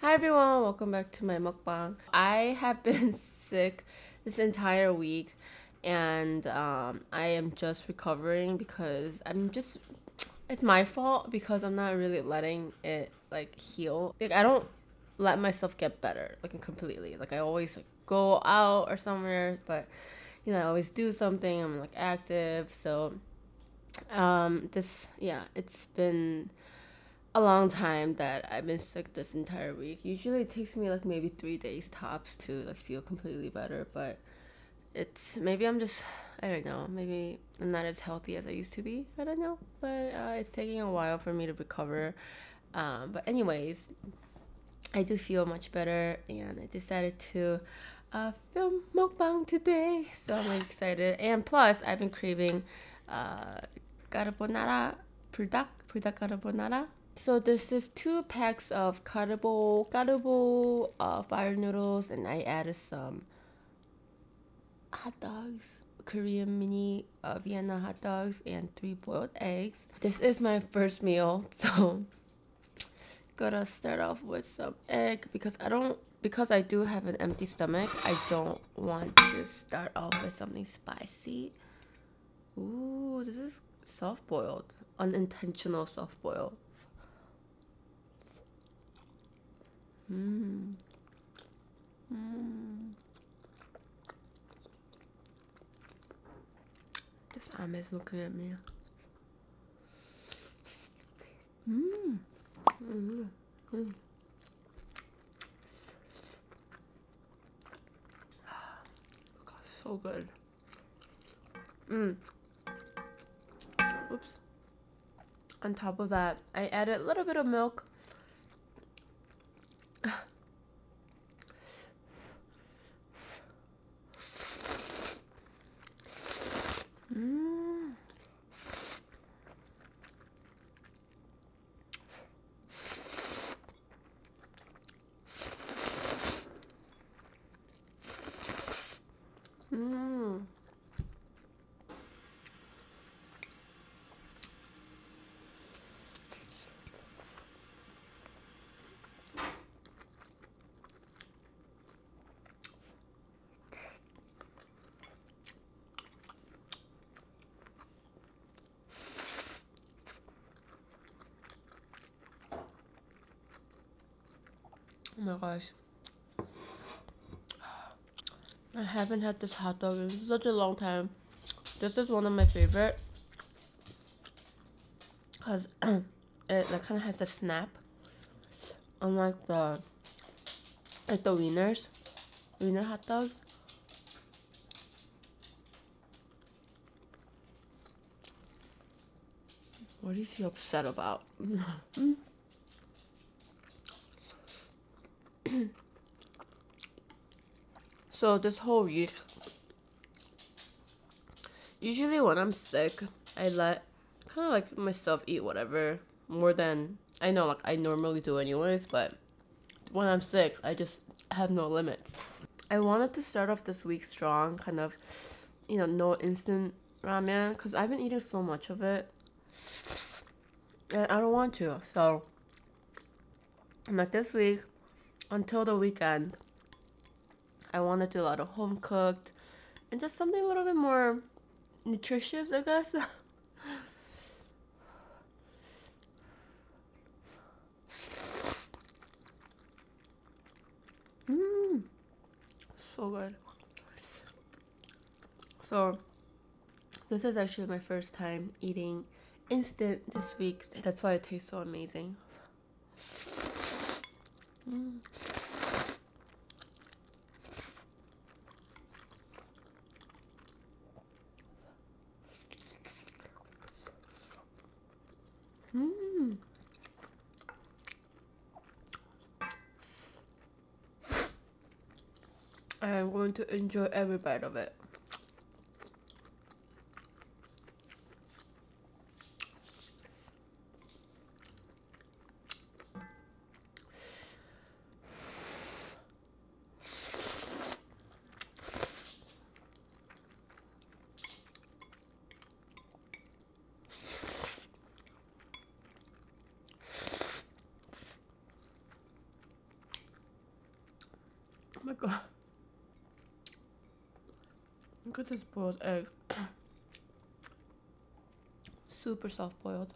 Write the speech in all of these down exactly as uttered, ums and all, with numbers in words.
Hi everyone, welcome back to my mukbang. I have been sick this entire week and um, I am just recovering because I'm just, it's my fault because I'm not really letting it like heal. Like I don't let myself get better like completely. Like I always like, go out or somewhere, but you know, I always do something, I'm like active. So um, this, yeah, it's been a long time that I've been sick this entire week. Usually it takes me like maybe three days tops to like feel completely better, but it's maybe I'm just, I don't know, maybe I'm not as healthy as I used to be, I don't know, but uh, it's taking a while for me to recover. Um, but anyways, I do feel much better and I decided to uh, film mukbang today, so I'm really excited. And plus I've been craving uh, carbonara, buldak, buldak carbonara. So this is two packs of Carbo, Carbo uh, Fire Noodles, and I added some hot dogs, Korean mini uh, Vienna hot dogs, and three boiled eggs. This is my first meal, so gotta start off with some egg because I don't, because I do have an empty stomach, I don't want to start off with something spicy. Ooh, this is soft-boiled, unintentional soft-boiled. Mmm. Mmm. This Ame is looking at me. Mmm. Mmm. Mm. God, so good. Mmm. Oops. On top of that, I added a little bit of milk. Mm. Mm. Oh my gosh, I haven't had this hot dog in such a long time. This is one of my favorite because it like, kind of has a snap, unlike the like the wieners, wiener hot dogs. What is he upset about? So this whole week, usually when I'm sick, I let kind of like myself eat whatever more than I know like I normally do anyways, but when I'm sick, I just have no limits. I wanted to start off this week strong, kind of, you know, no instant ramen, because I've been eating so much of it, and I don't want to, so I'm like this week, until the weekend, I want to do a lot of home cooked and just something a little bit more nutritious, I guess. Mmm, so good. So this is actually my first time eating instant this week. That's why it tastes so amazing. Mm. Mm. I'm going to enjoy every bite of it. Oh my god. Look at this boiled egg. Super soft boiled.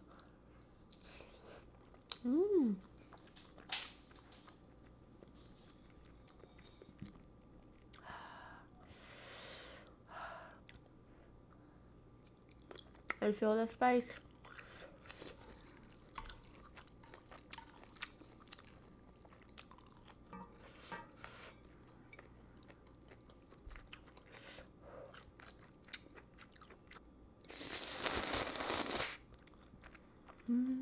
Mmm. I feel the spice. Mm.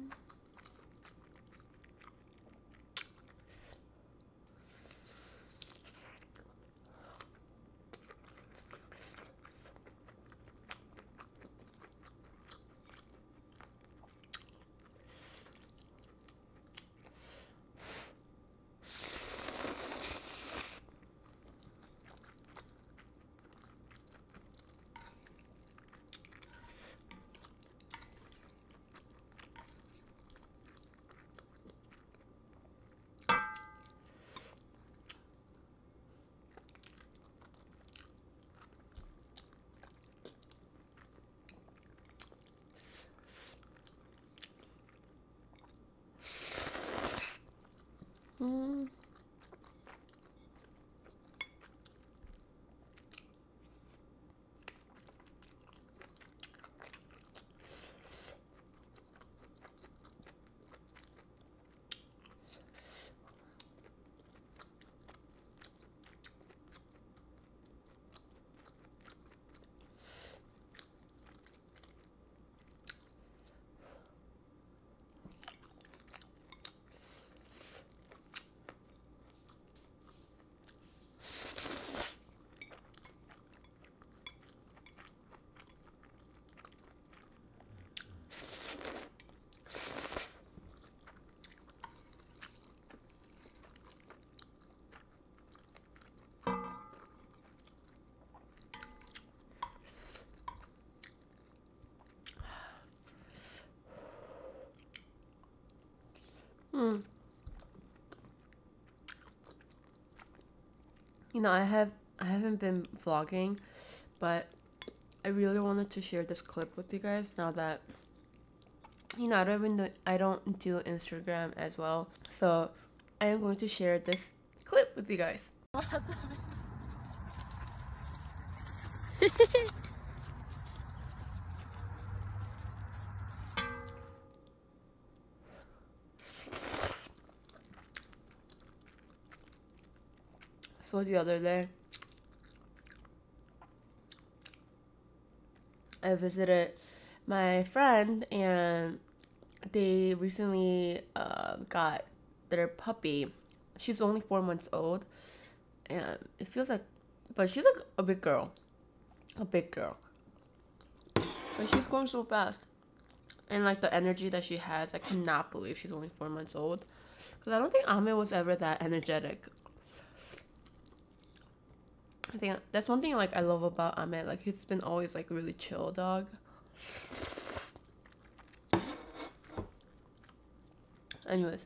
Mm. Mm. You know, I have I haven't been vlogging, but I really wanted to share this clip with you guys. Now that you know, I don't even do, I don't do Instagram as well, so I am going to share this clip with you guys. So the other day, I visited my friend and they recently uh, got their puppy. She's only four months old and it feels like, but she's like a big girl, a big girl. But she's going so fast and like the energy that she has, I cannot believe she's only four months old because I don't think Ame was ever that energetic. I think that's one thing like I love about Ame, like he's been always like really chill dog. Anyways,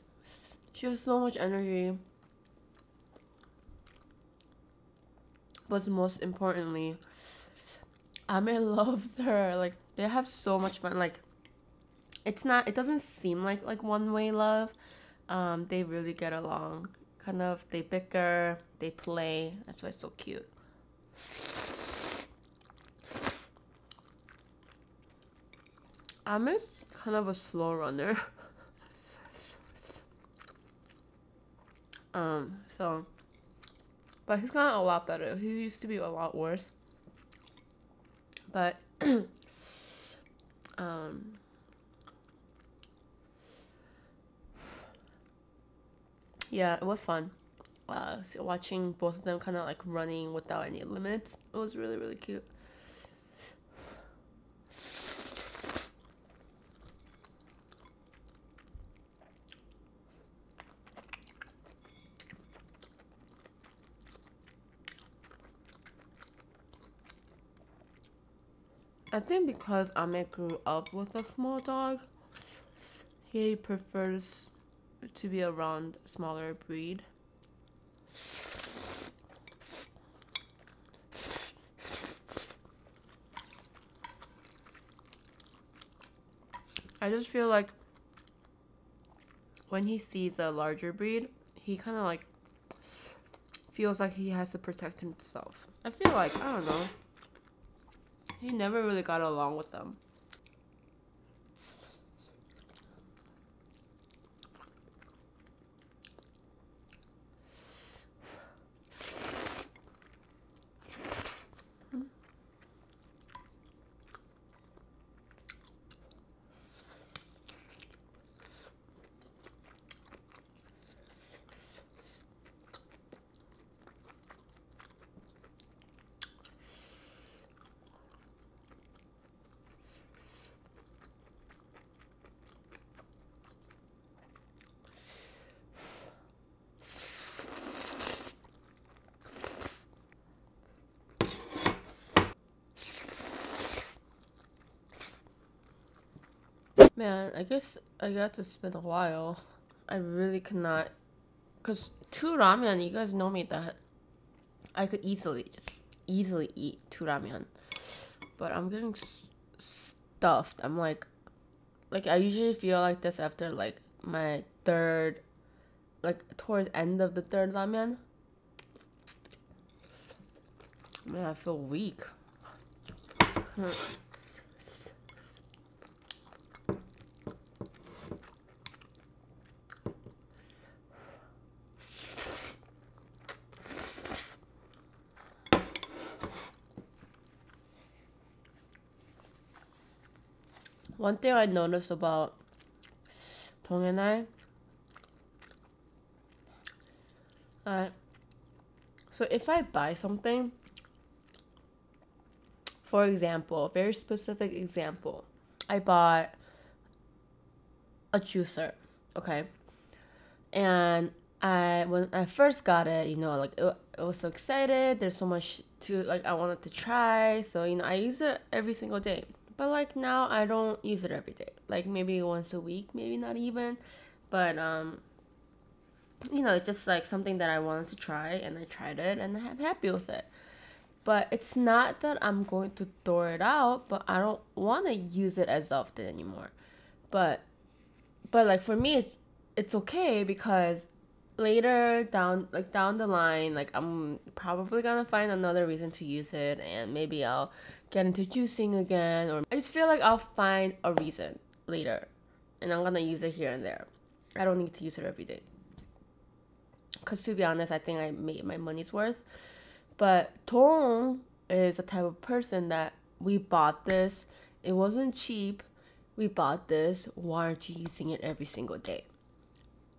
she has so much energy. But most importantly, Ame loves her. Like they have so much fun. Like it's not it doesn't seem like like one-way love. Um they really get along. Kind of, they bicker, they play, that's why it's so cute. Ame's kind of a slow runner. um, so, but he's gotten a lot better. He used to be a lot worse. But, um... yeah, it was fun. Uh, so watching both of them kind of like running without any limits. It was really, really cute. I think because Ame grew up with a small dog, he prefers to be around smaller breed. I just feel like when he sees a larger breed, he kind of like feels like he has to protect himself. I feel like, I don't know, he never really got along with them. Man, I guess I got to spend a while. I really cannot, cause two ramen, you guys know me that I could easily, just easily eat two ramen. But I'm getting s stuffed. I'm like, like I usually feel like this after like my third, like towards end of the third ramen. Man, I feel weak. One thing I noticed about Tong and I, uh, so if I buy something, for example, very specific example, I bought a juicer, okay, and I when I first got it, you know, like it, I was so excited. There's so much to like I wanted to try, so you know I use it every single day. But like now I don't use it every day, like maybe once a week, maybe not even, but um you know, it's just like something that I wanted to try and I tried it and I'm happy with it. But it's not that I'm going to throw it out, but I don't want to use it as often anymore. But but like for me it's it's okay, because later down like down the line, like I'm probably gonna find another reason to use it, and maybe I'll get into juicing again, or I just feel like I'll find a reason later and I'm gonna use it here and there. I don't need to use it every day, because to be honest I think I made my money's worth. But Tong is a type of person that we bought this, it wasn't cheap, we bought this, why aren't you using it every single day?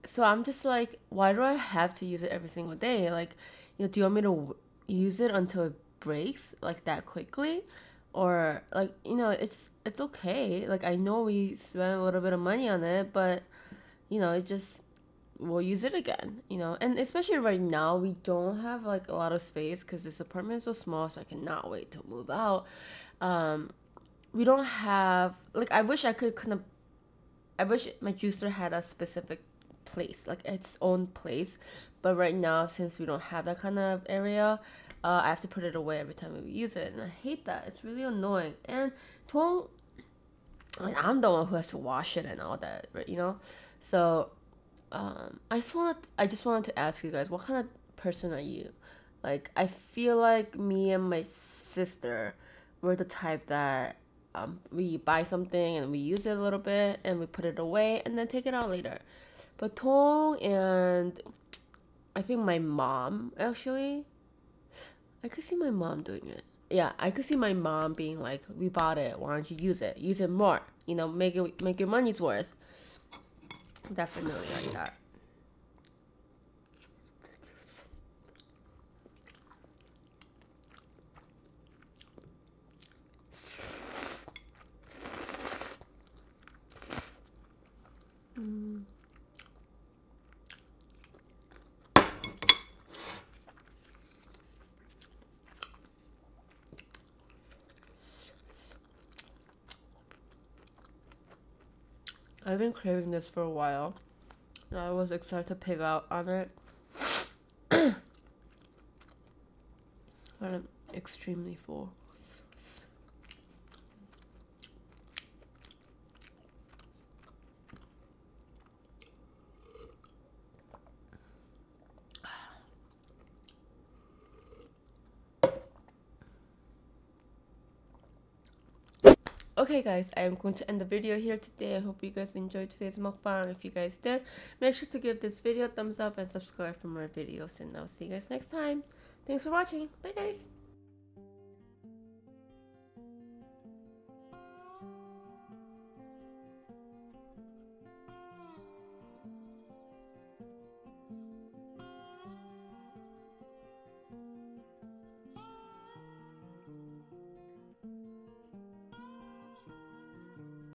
So I'm just like, why do I have to use it every single day? Like, you know, do you want me to w use it until it breaks like that quickly? Or like, you know, it's it's okay. Like, I know we spent a little bit of money on it, but you know, it just, we'll use it again, you know. And especially right now, we don't have like a lot of space because this apartment is so small, so I cannot wait to move out. Um, we don't have, like, I wish I could kind of, I wish my juicer had a specific place, like its own place, but right now since we don't have that kind of area, uh, I have to put it away every time we use it, and I hate that. It's really annoying. And Tong, I mean, I'm the one who has to wash it and all that, right? You know, so um, I just wanted, I just wanted to ask you guys, what kind of person are you? Like, I feel like me and my sister were the type that um, we buy something and we use it a little bit and we put it away and then take it out later. But Tong and I think my mom, actually, I could see my mom doing it. Yeah, I could see my mom being like, we bought it, why don't you use it? Use it more, you know, make it, make your money's worth. Definitely like that. Mm. I've been craving this for a while. I was excited to pig out on it. But I'm extremely full. Okay guys, I am going to end the video here today. I hope you guys enjoyed today's mukbang. If you guys did, make sure to give this video a thumbs up and subscribe for more videos, and I'll see you guys next time. Thanks for watching. Bye guys.